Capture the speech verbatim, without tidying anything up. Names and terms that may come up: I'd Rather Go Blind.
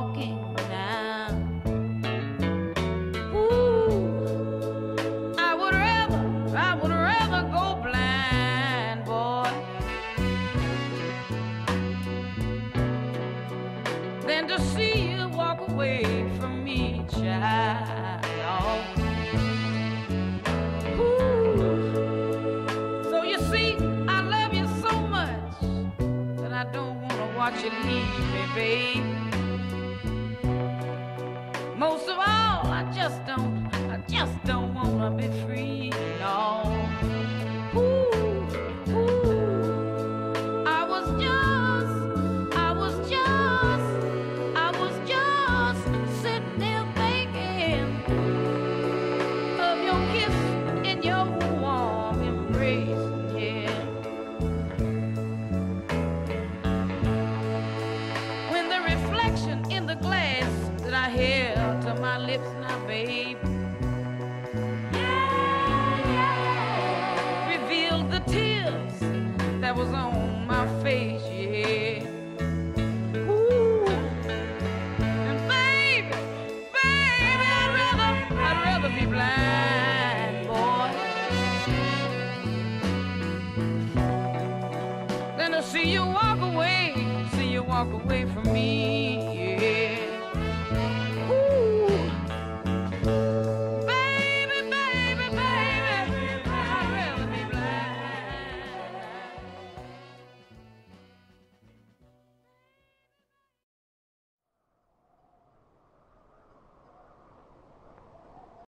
walking now. Ooh, I would rather, I would rather go blind, boy, than to see you walk away from me, child. Ooh, so you see, I love you so much that I don't wanna watch you leave me, babe. Most of all, I just don't, I just don't wanna be free, no. Ooh, ooh, I was just, I was just, I was just sitting there thinking of your kiss and your warm embrace, yeah. When the reflection in the glass that I hear to my lips now, babe, yeah, yeah, revealed the tears that was on my face, yeah. Ooh, and baby, baby, I'd rather, I'd rather be blind, boy, than to see you walk away, see you walk away from me, yeah.